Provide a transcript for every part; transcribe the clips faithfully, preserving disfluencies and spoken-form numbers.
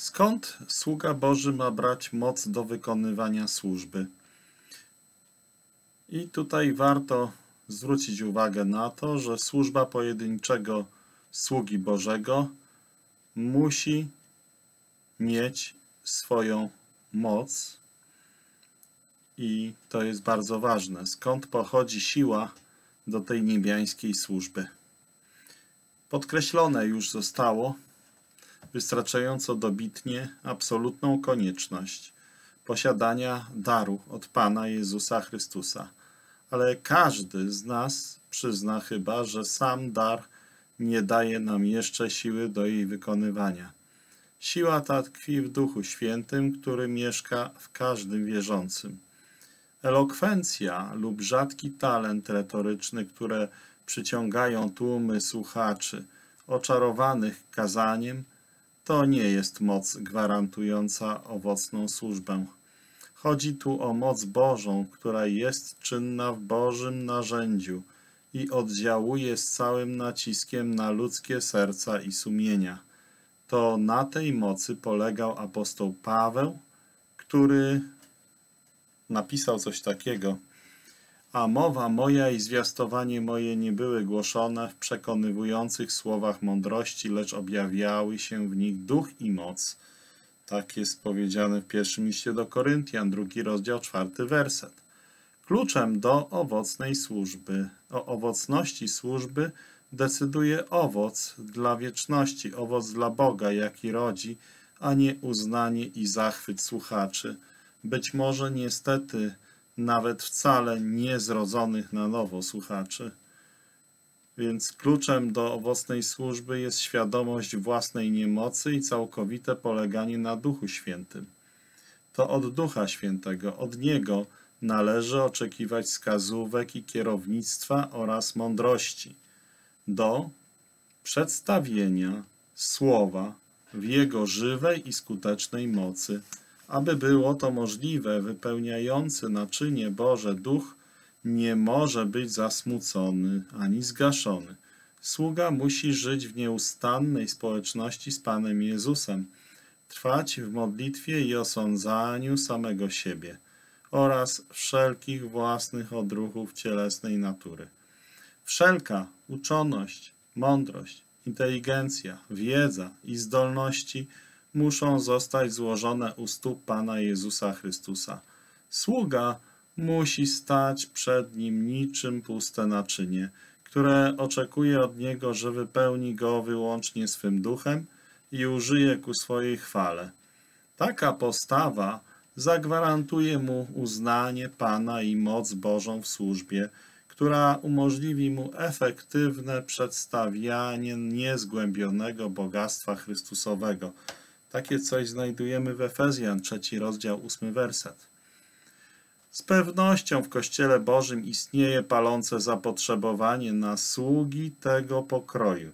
Skąd sługa Boży ma brać moc do wykonywania służby? I tutaj warto zwrócić uwagę na to, że służba pojedynczego sługi Bożego musi mieć swoją moc i to jest bardzo ważne. Skąd pochodzi siła do tej niebiańskiej służby? Podkreślone już zostało wystarczająco dobitnie absolutną konieczność posiadania daru od Pana Jezusa Chrystusa. Ale każdy z nas przyzna chyba, że sam dar nie daje nam jeszcze siły do jej wykonywania. Siła ta tkwi w Duchu Świętym, który mieszka w każdym wierzącym. Elokwencja lub rzadki talent retoryczny, które przyciągają tłumy słuchaczy oczarowanych kazaniem, to nie jest moc gwarantująca owocną służbę. Chodzi tu o moc Bożą, która jest czynna w Bożym narzędziu i oddziałuje z całym naciskiem na ludzkie serca i sumienia. To na tej mocy polegał apostoł Paweł, który napisał coś takiego. A mowa moja i zwiastowanie moje nie były głoszone w przekonywujących słowach mądrości, lecz objawiały się w nich duch i moc. Tak jest powiedziane w pierwszym liście do Koryntian, drugi rozdział, czwarty werset. Kluczem do owocnej służby, o owocności służby decyduje owoc dla wieczności, owoc dla Boga, jaki rodzi, a nie uznanie i zachwyt słuchaczy. Być może niestety nawet wcale niezrodzonych na nowo słuchaczy. Więc kluczem do owocnej służby jest świadomość własnej niemocy i całkowite poleganie na Duchu Świętym. To od Ducha Świętego, od Niego należy oczekiwać wskazówek i kierownictwa oraz mądrości do przedstawienia słowa w Jego żywej i skutecznej mocy. Aby było to możliwe, wypełniający naczynie Boże Duch nie może być zasmucony ani zgaszony. Sługa musi żyć w nieustannej społeczności z Panem Jezusem, trwać w modlitwie i osądzaniu samego siebie oraz wszelkich własnych odruchów cielesnej natury. Wszelka uczoność, mądrość, inteligencja, wiedza i zdolności muszą zostać złożone u stóp Pana Jezusa Chrystusa. Sługa musi stać przed Nim niczym puste naczynie, które oczekuje od Niego, że wypełni go wyłącznie swym duchem i użyje ku swojej chwale. Taka postawa zagwarantuje mu uznanie Pana i moc Bożą w służbie, która umożliwi mu efektywne przedstawianie niezgłębionego bogactwa Chrystusowego. Takie coś znajdujemy w Efezjan, trzeci rozdział, ósmy werset. Z pewnością w Kościele Bożym istnieje palące zapotrzebowanie na sługi tego pokroju.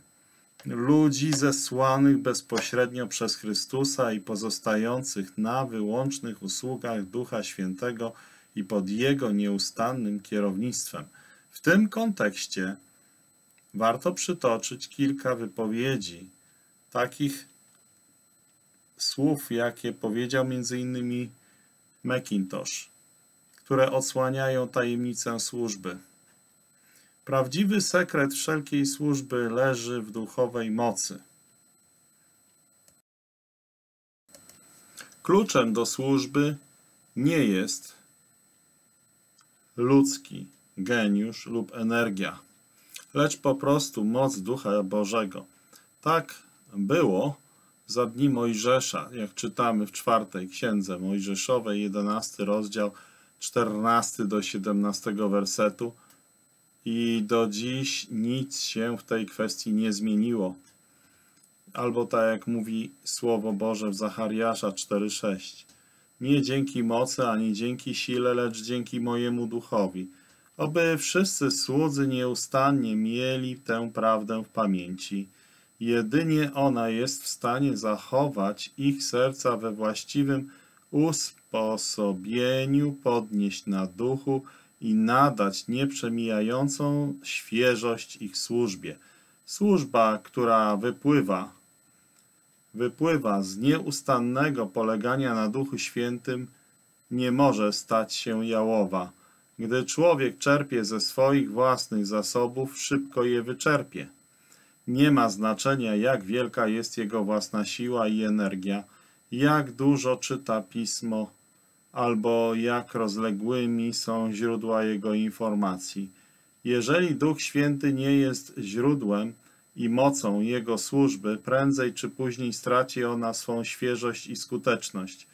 Ludzi zesłanych bezpośrednio przez Chrystusa i pozostających na wyłącznych usługach Ducha Świętego i pod Jego nieustannym kierownictwem. W tym kontekście warto przytoczyć kilka wypowiedzi takich słów, jakie powiedział między innymi McIntosh, które odsłaniają tajemnicę służby. Prawdziwy sekret wszelkiej służby leży w duchowej mocy. Kluczem do służby nie jest ludzki geniusz lub energia, lecz po prostu moc Ducha Bożego. Tak było za dni Mojżesza, jak czytamy w czwartej Księdze Mojżeszowej, jedenasty rozdział, czternasty do siedemnastego wersetu, i do dziś nic się w tej kwestii nie zmieniło. Albo tak jak mówi Słowo Boże w Zachariasza cztery, sześć. Nie dzięki mocy, ani dzięki sile, lecz dzięki mojemu duchowi, aby wszyscy słudzy nieustannie mieli tę prawdę w pamięci. Jedynie ona jest w stanie zachować ich serca we właściwym usposobieniu, podnieść na duchu i nadać nieprzemijającą świeżość ich służbie. Służba, która wypływa wypływa z nieustannego polegania na Duchu Świętym, nie może stać się jałowa. Gdy człowiek czerpie ze swoich własnych zasobów, szybko je wyczerpie. Nie ma znaczenia, jak wielka jest jego własna siła i energia, jak dużo czyta Pismo, albo jak rozległymi są źródła jego informacji. Jeżeli Duch Święty nie jest źródłem i mocą jego służby, prędzej czy później straci ona swą świeżość i skuteczność.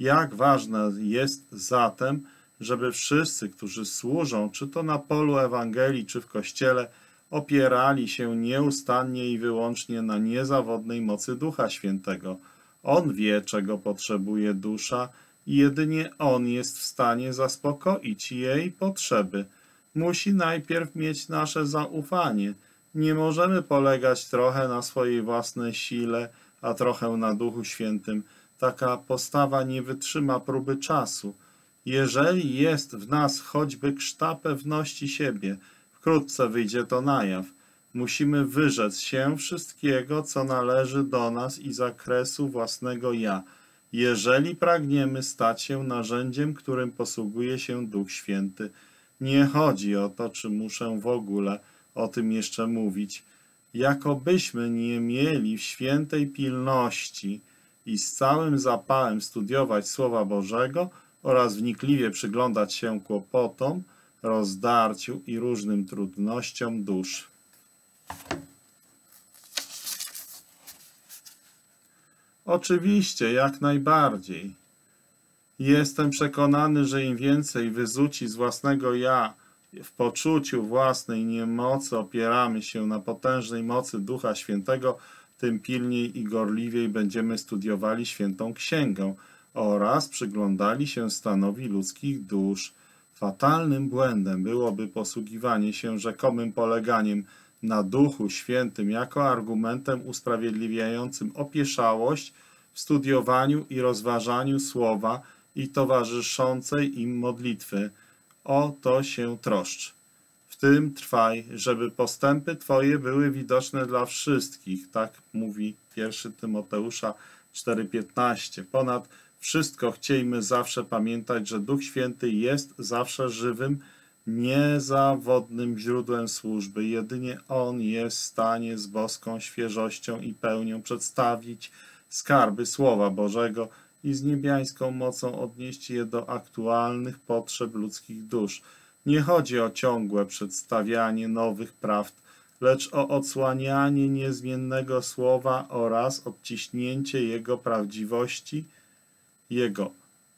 Jak ważne jest zatem, żeby wszyscy, którzy służą, czy to na polu Ewangelii, czy w Kościele, opierali się nieustannie i wyłącznie na niezawodnej mocy Ducha Świętego. On wie, czego potrzebuje dusza i jedynie On jest w stanie zaspokoić jej potrzeby. Musi najpierw mieć nasze zaufanie. Nie możemy polegać trochę na swojej własnej sile, a trochę na Duchu Świętym. Taka postawa nie wytrzyma próby czasu. Jeżeli jest w nas choćby krzta pewności siebie, wkrótce wyjdzie to na jaw. Musimy wyrzec się wszystkiego, co należy do nas i zakresu własnego ja, jeżeli pragniemy stać się narzędziem, którym posługuje się Duch Święty. Nie chodzi o to, czy muszę w ogóle o tym jeszcze mówić. Jakobyśmy nie mieli w świętej pilności i z całym zapałem studiować Słowa Bożego oraz wnikliwie przyglądać się kłopotom, rozdarciu i różnym trudnościom dusz. Oczywiście, jak najbardziej. Jestem przekonany, że im więcej wyzuci z własnego ja w poczuciu własnej niemocy opieramy się na potężnej mocy Ducha Świętego, tym pilniej i gorliwiej będziemy studiowali Świętą Księgę oraz przyglądali się stanowi ludzkich dusz. Fatalnym błędem byłoby posługiwanie się rzekomym poleganiem na Duchu Świętym jako argumentem usprawiedliwiającym opieszałość w studiowaniu i rozważaniu Słowa i towarzyszącej im modlitwy. O to się troszcz. W tym trwaj, żeby postępy Twoje były widoczne dla wszystkich. Tak mówi pierwszy Tymoteusza cztery piętnaście. Ponad wszystko chciejmy zawsze pamiętać, że Duch Święty jest zawsze żywym, niezawodnym źródłem służby. Jedynie On jest w stanie z boską świeżością i pełnią przedstawić skarby Słowa Bożego i z niebiańską mocą odnieść je do aktualnych potrzeb ludzkich dusz. Nie chodzi o ciągłe przedstawianie nowych prawd, lecz o odsłanianie niezmiennego Słowa oraz odciśnięcie Jego prawdziwości, Jego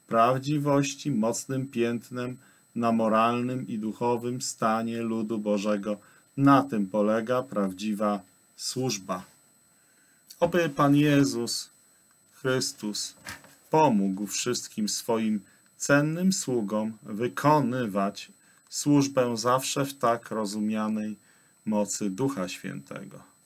prawdziwości mocnym piętnem na moralnym i duchowym stanie ludu Bożego. Na tym polega prawdziwa służba. Oby Pan Jezus Chrystus pomógł wszystkim swoim cennym sługom wykonywać służbę zawsze w tak rozumianej mocy Ducha Świętego.